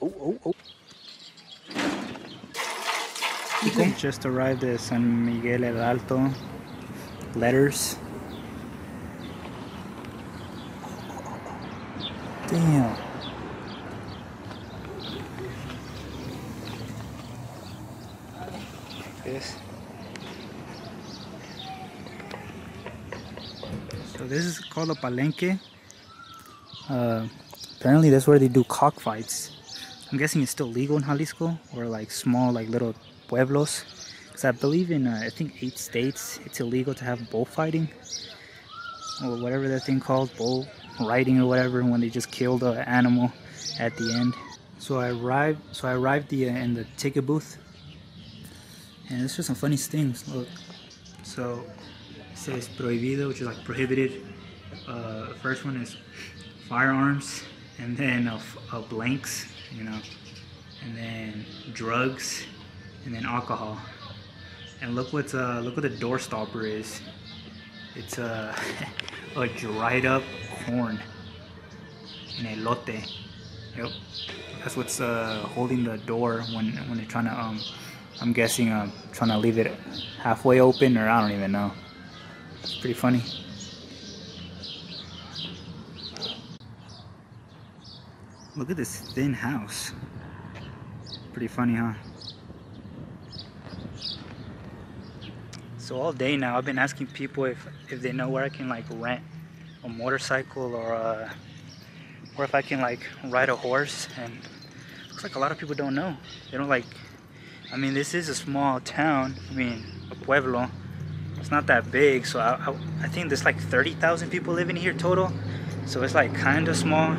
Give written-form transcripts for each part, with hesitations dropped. We just arrived at San Miguel El Alto. Letters. Damn. So this is called a Palenque. Apparently that's where they do cockfights. I'm guessing it's still legal in Jalisco, or like small, like little pueblos, because I believe in I think 8 states it's illegal to have bullfighting or whatever that thing called, bull riding or whatever, when they just kill the animal at the end. So I arrived in the ticket booth, and it's just some funny things. Look, so it says prohibido, which is like prohibited. The first one is firearms, and then blanks, you know, and then drugs, and then alcohol. And look what the door stopper is. It's a dried up corn, an elote. Yep, that's what's holding the door when they're trying to I'm guessing trying to leave it halfway open, or I don't even know. It's pretty funny. Look at this thin house. Pretty funny, huh? So all day now I've been asking people if they know where I can like rent a motorcycle, or if I can like ride a horse, and it looks like a lot of people don't know. They don't like, I mean, this is a small town, I mean a pueblo, it's not that big. So I think there's like 30,000 people living here total, so it's like kind of small.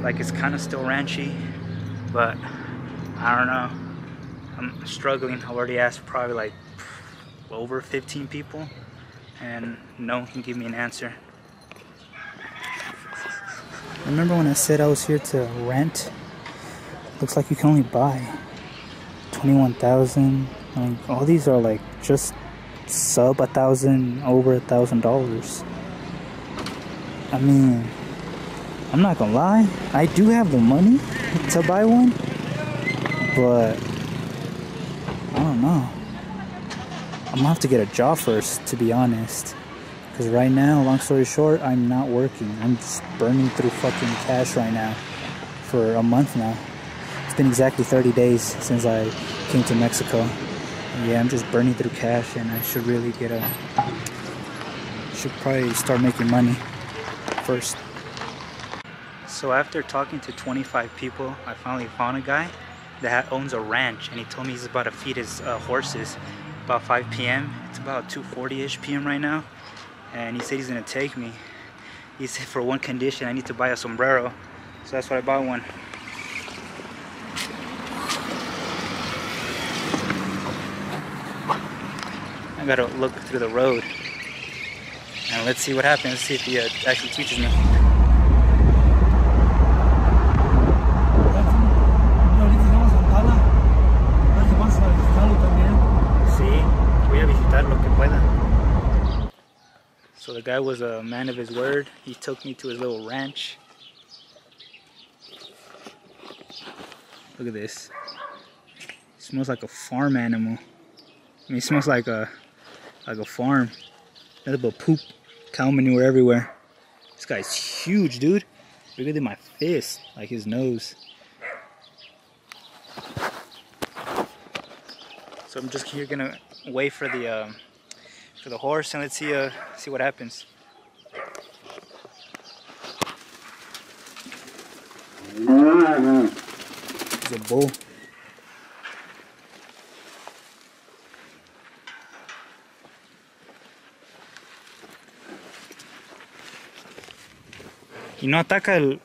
Like it's kind of still ranchy, but I don't know. I'm struggling. I've already asked probably like over 15 people, and no one can give me an answer. Remember when I said I was here to rent? Looks like you can only buy 21,000. Like all these are like just sub 1,000, over $1,000. I mean, I'm not gonna lie, I do have the money to buy one, but I don't know. I'm gonna have to get a job first, to be honest. Because right now, long story short, I'm not working. I'm just burning through fucking cash right now for a month now. It's been exactly 30 days since I came to Mexico. And yeah, I'm just burning through cash, and I should really get a... should probably start making money first. So after talking to 25 people, I finally found a guy that owns a ranch, and he told me he's about to feed his horses about 5 p.m. It's about 2:40-ish p.m. right now, and he said he's gonna take me. He said for one condition, I need to buy a sombrero, so that's why I bought one. I gotta look through the road, and let's see what happens, let's see if he actually teaches me. So the guy was a man of his word. He took me to his little ranch. Look at this. It smells like a farm animal. I mean, it smells like a farm. Nothing but poop, cow manure everywhere. This guy's huge, dude. Bigger than my fist, like his nose. So I'm just here gonna wait for the horse, and let's see what happens. It's a bull. Y no ataca el...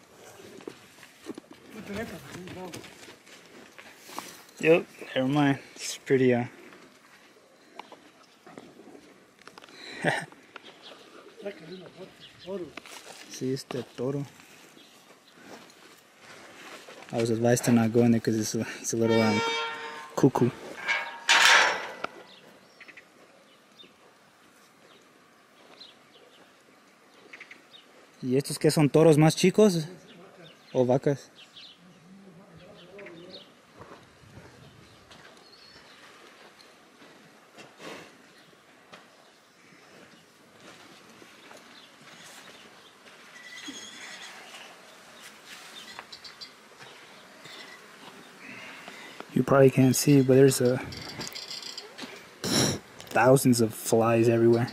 Yep, never mind. It's pretty See, it's the toro. I was advised to not go in there because it's a little cuckoo. ¿Y estos qué son, toros más chicos o vacas? You probably can't see, but there's thousands of flies everywhere.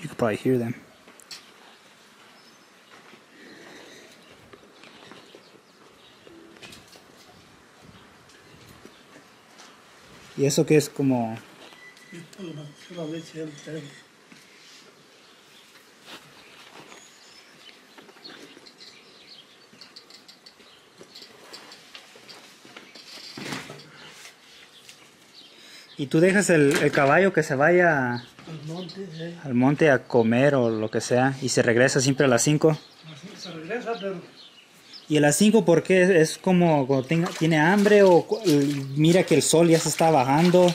You could probably hear them. ¿Y eso qué es como? ¿Y tú dejas el caballo que se vaya al monte a comer o lo que sea y se regresa siempre a las 5? Se regresa, pero... ¿Y a las 5 por qué? ¿Es como cuando tiene hambre o mira que el sol ya se está bajando?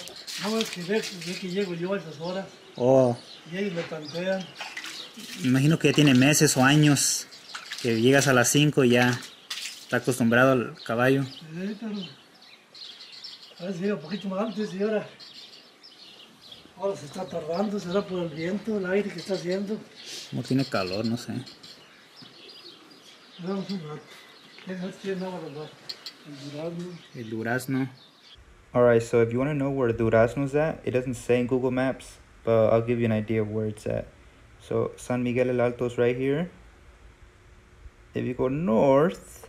No, es que llego yo a esas horas. Oh. Y ahí me tantean. Me imagino que ya tiene meses o años que llegas a las 5 y ya está acostumbrado al caballo. Sí, pero... A veces llega un poquito más antes y ahora se está tardando, será por el viento, el aire que está haciendo. Como tiene calor, no sé. No, el durazno. Alright, so if you want to know where Durazno's at, it doesn't say in Google Maps, but I'll give you an idea of where it's at. So San Miguel El Alto is right here. If you go north,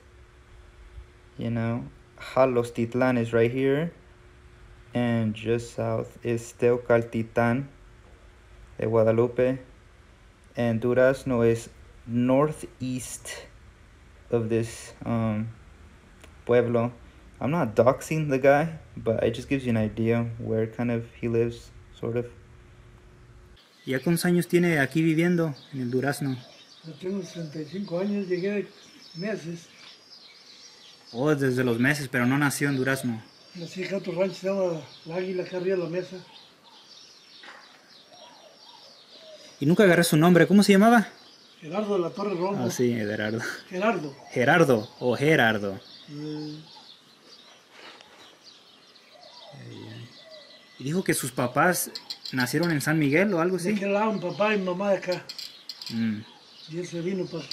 you know, Jalostotitlán is right here. And just south is Teocaltitán de Guadalupe, and Durazno is northeast of this pueblo. I'm not doxing the guy, but it just gives you an idea where kind of he lives, sort of. ¿Ya cuántos años tiene aquí viviendo en el Durazno? Yo tengo 65 años, llegué meses. Oh, desde los meses, pero no nació en Durazno. Nací acá en tu rancho, se llama La Águila, acá arriba de la mesa. Y nunca agarré su nombre, ¿cómo se llamaba? Gerardo de la Torre Roma. Ah, sí, Gerardo. Gerardo. Gerardo, o Gerardo. Y dijo que sus papás nacieron en San Miguel o algo así. De aquel lado, mi papá y mi mamá de acá. Y él se vino para acá,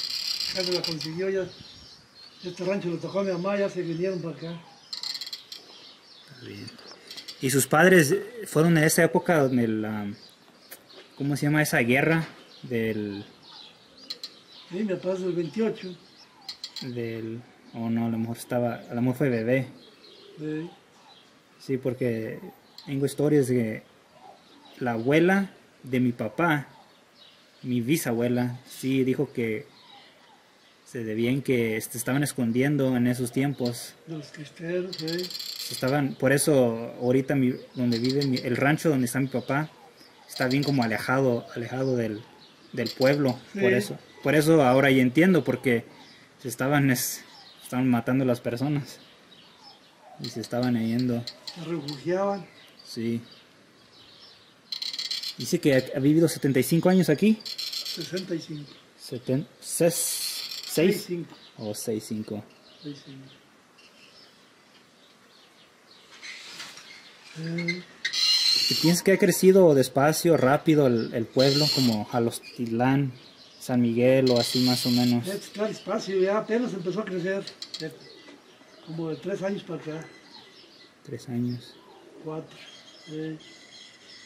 me la consiguió ya. Este rancho lo tocó a mi mamá, ya se vinieron para acá. Bien. ¿Y sus padres fueron en esa época donde ¿cómo se llama esa guerra? Sí, mi papá es del 28. Oh no, a lo mejor fue bebé. Sí. Sí, porque tengo historias de que la abuela de mi papá, mi bisabuela, sí dijo que se debían que se estaban escondiendo en esos tiempos. Los cristeros, sí. Por eso ahorita donde vive el rancho donde está mi papá, está bien como alejado del pueblo. Sí. Por eso ahora ya entiendo, porque se estaban matando a las personas. Y se estaban yendo. Se refugiaban. Sí. Dice que ha vivido 75 años aquí. 65. 6 o 65. ¿Piensas que ha crecido despacio, rápido el pueblo, como Jalostotitlán, San Miguel o así más o menos? Está despacio, ya apenas empezó a crecer, como de 3 años para acá. 3 años. 4.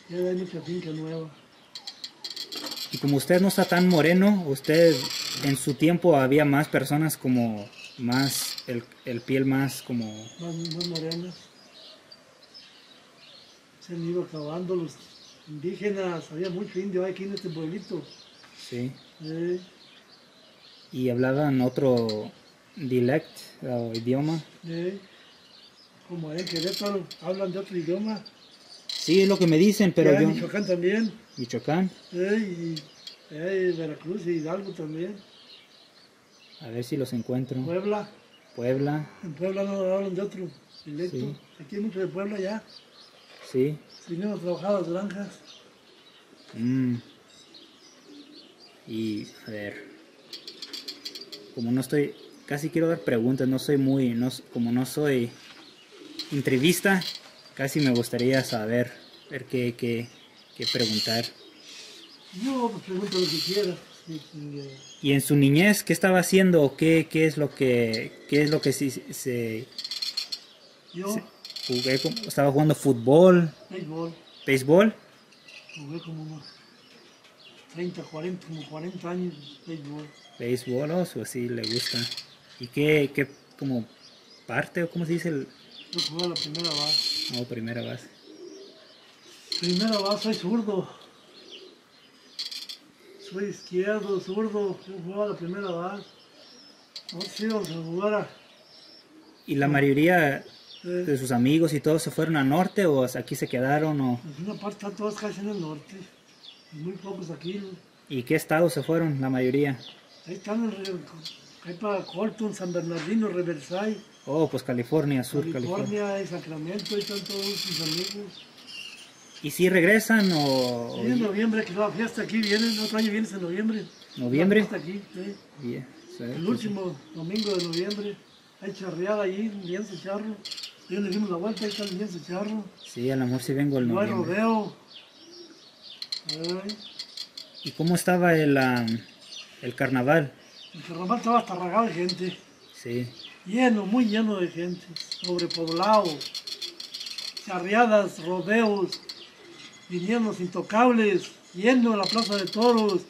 Ya hay mucha finca nueva. Y como usted no está tan moreno, usted en su tiempo había más personas como más, el piel más como... Más morenas. Se han ido acabando los indígenas, había mucho indio aquí en este pueblito. Sí. ¿Y hablaban otro dialect o idioma? Como en Querétaro hablan de otro idioma. Sí, es lo que me dicen, pero yo... Michoacán también. Michoacán. Y Veracruz y Hidalgo también. A ver si los encuentro. Puebla. Puebla. En Puebla no hablan de otro dialecto. Sí. Aquí hay mucho de Puebla ya. Sí. Vinimos trabajados granjas. Y a ver, como no estoy, casi quiero dar preguntas, como no soy entrevista, casi me gustaría saber, qué preguntar. Yo pregunto lo que quiera. Y en su niñez, ¿qué estaba haciendo? ¿Qué es lo que se... Yo... Jugué como, estaba jugando fútbol, béisbol. Jugué como unos 40 años béisbol. Béisbol, o si sí, le gusta. ¿Y qué como parte o cómo se dice? Yo jugué a la primera base. No, primera base. Primera base, soy zurdo. Soy izquierdo, zurdo. Yo jugaba a la primera base. No sé, vamos a jugar a... ¿Y la mayoría de sus amigos y todos se fueron al norte o aquí se quedaron? O... En una parte están todos casi en el norte, muy pocos aquí. ¿No? ¿Y qué estados se fueron la mayoría? Ahí están, ahí para Colton, San Bernardino, Reversailles. Oh, pues California, sur California. California y Sacramento, ahí están todos mis amigos. ¿Y si regresan o...? Sí, en noviembre, que la fiesta aquí viene, otro año vienes en noviembre. ¿Noviembre? Hasta aquí, sí. Yeah, sí, el último domingo de noviembre. Hay charreada allí, bien su charro. Yo le dimos la vuelta, ahí está bien su charro. Sí, a lo mejor sí vengo el noviembre. No hay rodeo. ¿Y cómo estaba el carnaval? El carnaval estaba hasta ragado de gente. Sí. Lleno, muy lleno de gente. Sobrepoblado. Charreadas, rodeos. Vinieron los intocables. Lleno la plaza de toros.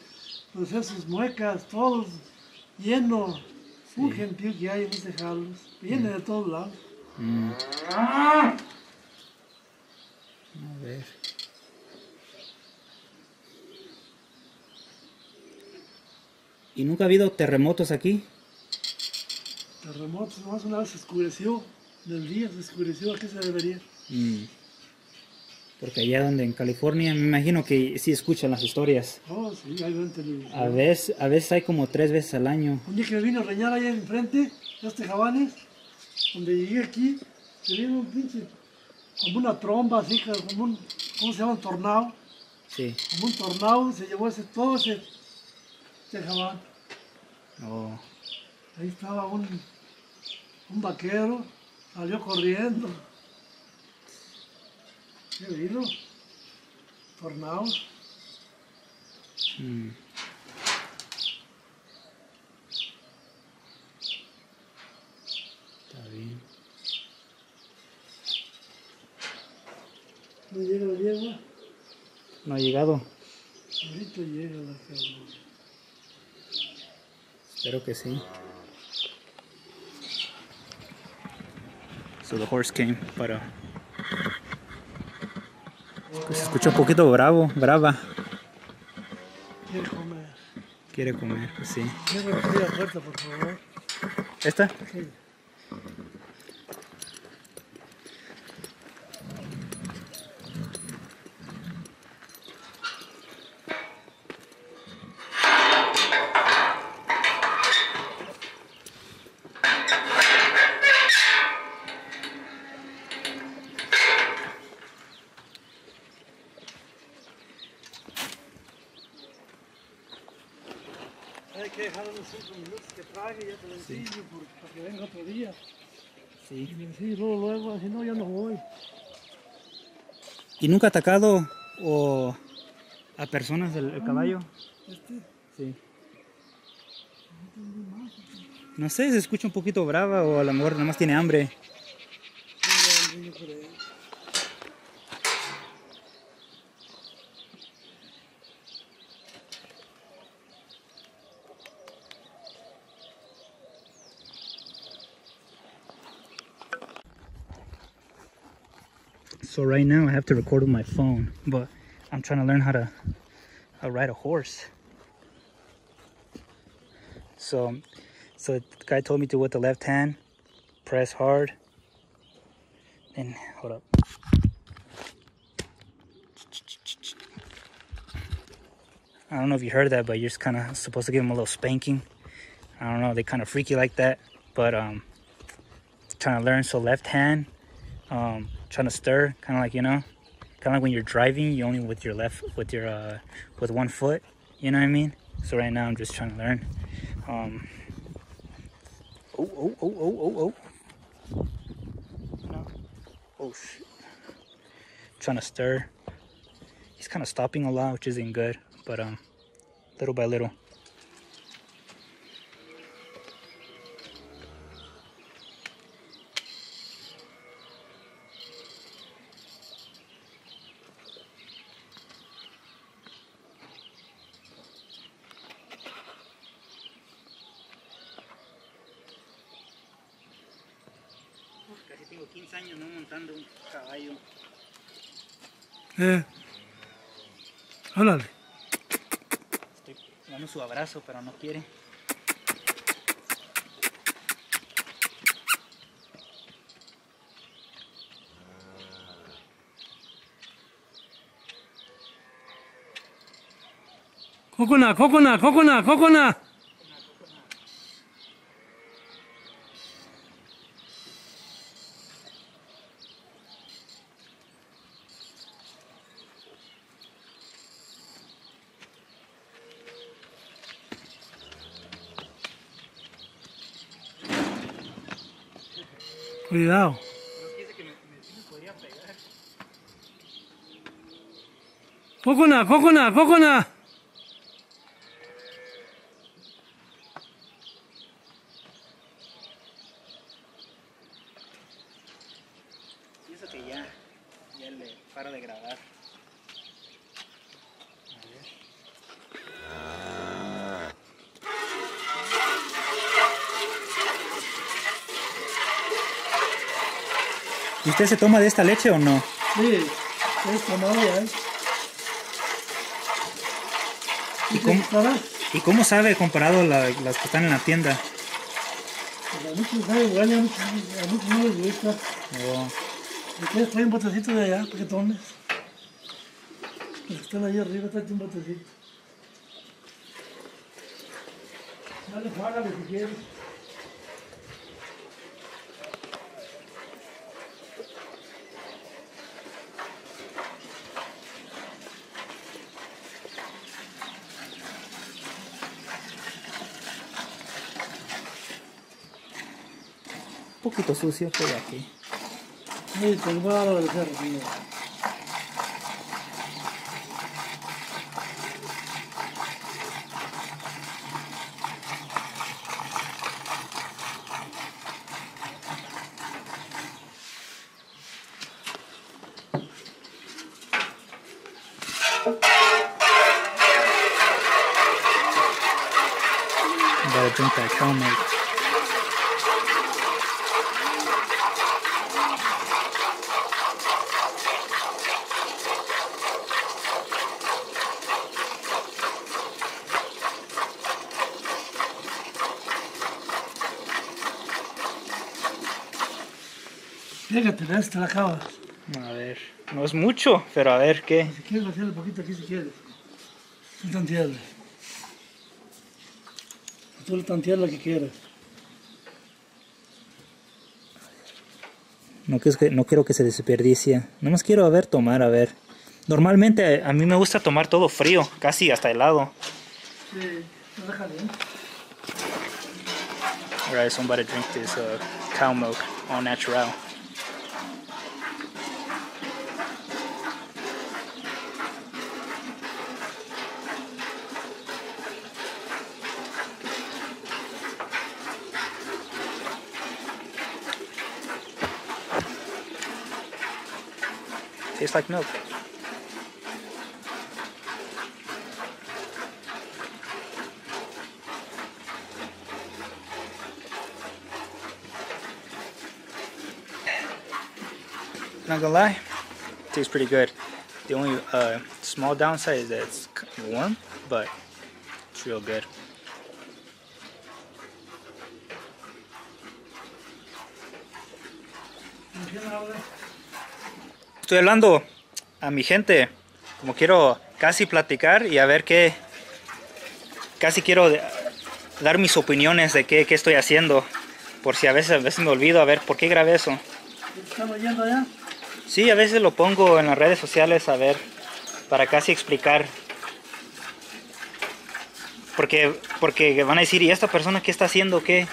Los esos muecas, todos. Lleno. Sí. Un gentío que hay en este Jalos, viene de todos lados. A ver. ¿Y nunca ha habido terremotos aquí? Terremotos, nomás una vez se oscureció, del día se oscureció, ¿a qué se debería? Porque allá donde en California, me imagino que sí escuchan las historias. Oh, sí, ahí ven televisión. A veces hay como 3 veces al año. Un día que vino a reñar allá enfrente, de este Jabanes, donde llegué aquí, se vino un pinche, como una tromba así, como un, ¿cómo se llama? Un tornado. Sí. Como un tornado, se llevó todo ese Jabán. Oh. Ahí estaba un vaquero, salió corriendo. ¿Qué vino? Tornados. Está bien. ¿No llega la yegua? No ha llegado. Ahorita llega la cabrón. Espero que sí. So the horse came para... Pues se escucha un poquito brava. Quiere comer. Pues sí. Quiero abrir la puerta, por favor. ¿Esta? Sí. Para que venga otro día. Sí. Y me decís, luego, si no, ya no voy. ¿Y nunca ha atacado o a personas el caballo? ¿Este? Sí. No sé, se escucha un poquito brava o a lo mejor nada más tiene hambre. Sí, yo creo. So right now I have to record with my phone, but I'm trying to learn how to ride a horse. So the guy told me to with the left hand, press hard, and hold up. I don't know if you heard that, but you're just kind of supposed to give him a little spanking. I don't know, they kind of freaky like that, but trying to learn. So left hand, trying to stir, kind of like, you know, kind of like when you're driving, you only with your left, with 1 foot, you know what I mean? So right now I'm just trying to learn. No. Oh shit. Trying to stir. He's kind of stopping a lot, which isn't good, but little by little. casi tengo 15 años no montando un caballo. Háblale. Estoy dando su abrazo, pero no quiere. Cocona, cocona, cocona, cocona. Cuidado. Cocona, cocona, cocona. ¿Usted se toma de esta leche o no? Sí, es tomada ya. ¿Y cómo sabe comparado a las que están en la tienda? A muchos sabe igual, a muchos no les gusta. Ustedes traen un botecito de allá, paquetones. Los que están ahí arriba, traen un botecito. Dale, págale si quieres. Un poquito sucio por aquí. Muy salvado el jardín. Fíjate, esta la acabas. A ver, no es mucho, pero a ver qué. Si quieres vaciarle un poquito aquí, si quieres. Tú tantearle. Tú le tanteas lo que quieras. No quiero que se desperdicie. Nomás quiero, a ver, tomar, a ver. Normalmente a mí me gusta tomar todo frío, casi hasta helado. Sí, no déjale. Alright, somebody drink this cow milk, all natural. Tastes like milk. Not gonna lie, tastes pretty good. The only small downside is that it's warm, but it's real good. Estoy hablando a mi gente, como quiero casi platicar y a ver qué, casi quiero dar mis opiniones de qué estoy haciendo, por si a veces me olvido, a ver por qué grabé eso. ¿Estás oyendo allá? Sí, a veces lo pongo en las redes sociales, a ver, para casi explicar, porque van a decir, ¿y esta persona qué está haciendo? ¿Qué?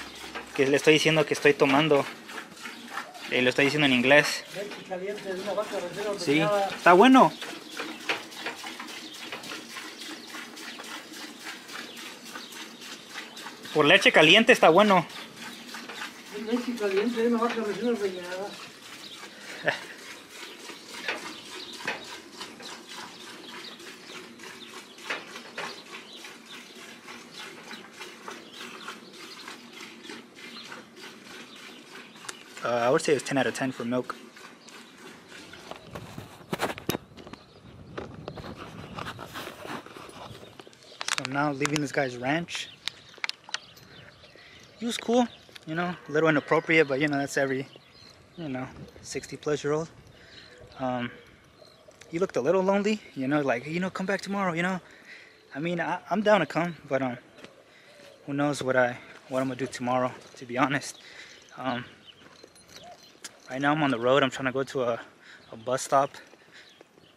Que le estoy diciendo que estoy tomando. Lo estoy diciendo en inglés. Sí, está bueno. Por leche caliente está bueno. Leche caliente de una vaca recién ordeñada. I would say it was 10 out of 10 for milk. So I'm now leaving this guy's ranch. He was cool, you know, a little inappropriate, but you know, that's every, you know, 60-plus-year-old. He looked a little lonely, you know, like, you know, come back tomorrow, you know. I mean, I'm down to come, but who knows what I'm gonna do tomorrow, to be honest. Right now I'm on the road. I'm trying to go to a bus stop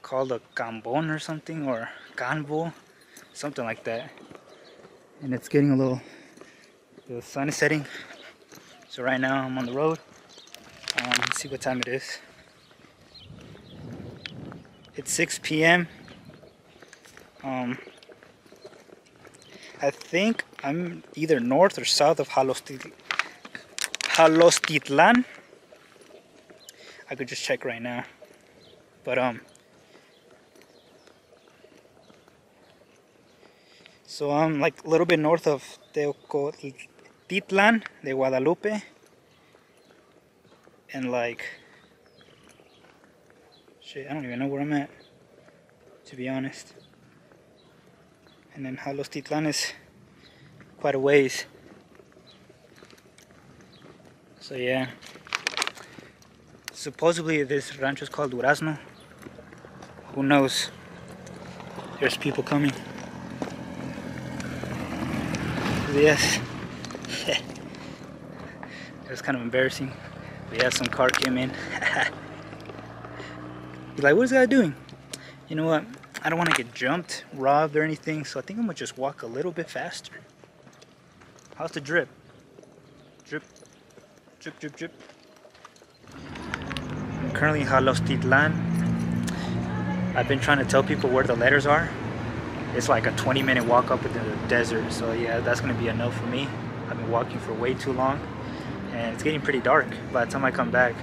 called a Cambon or something, or Canbul, something like that. And it's getting a little, the sun is setting. So right now I'm on the road. Let's see what time it is. It's 6 p.m. I think I'm either north or south of Jalostotitlán. I could just check right now. But so I'm like a little bit north of Teocaltitán de Guadalupe, and like, shit, I don't even know where I'm at, to be honest. And then Jalostotitlán is quite a ways. So yeah. Supposedly this ranch is called Durazno. Who knows? There's people coming. Yes. It was kind of embarrassing. But yeah, some car came in. He's like, what is that doing? You know what? I don't want to get jumped, robbed, or anything, so I think I'm going to just walk a little bit faster. How's the drip? Drip, drip, drip, drip. I'm currently in Jalostotitlán. I've been trying to tell people where the letters are. It's like a 20-minute walk up into the desert, so yeah, that's going to be a no for me. I've been walking for way too long, and it's getting pretty dark by the time I come back.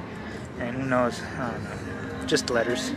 And who knows? I don't know. Just letters.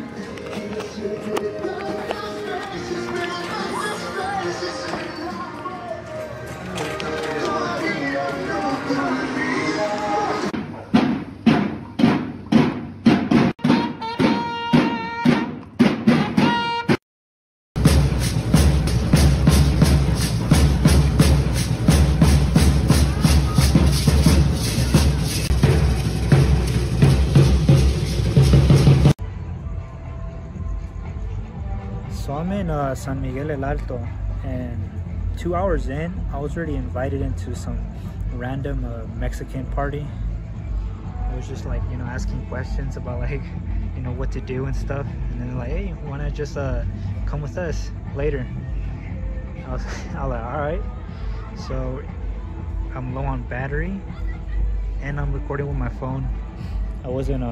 I'm in San Miguel El Alto, and 2 hours in, I was already invited into some random Mexican party. I was just like, you know, asking questions about like, you know, what to do and stuff. And then like, hey, why not just come with us later? I was like, all right. So I'm low on battery, and I'm recording with my phone. I wasn't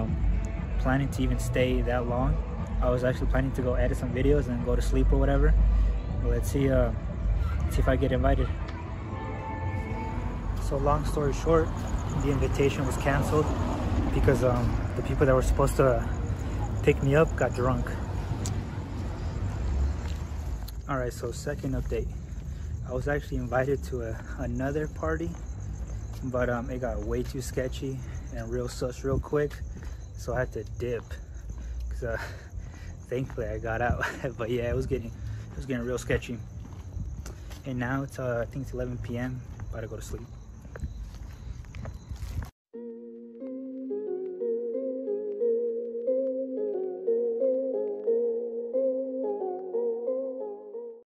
planning to even stay that long. I was actually planning to go edit some videos and go to sleep or whatever. But let's see if I get invited. So long story short, the invitation was canceled because the people that were supposed to pick me up got drunk. All right, so second update. I was actually invited to another party, but it got way too sketchy and real sus real quick. So I had to dip, because thankfully I got out. But yeah, it was getting real sketchy. And now it's I think it's 11 p.m. About to go to sleep.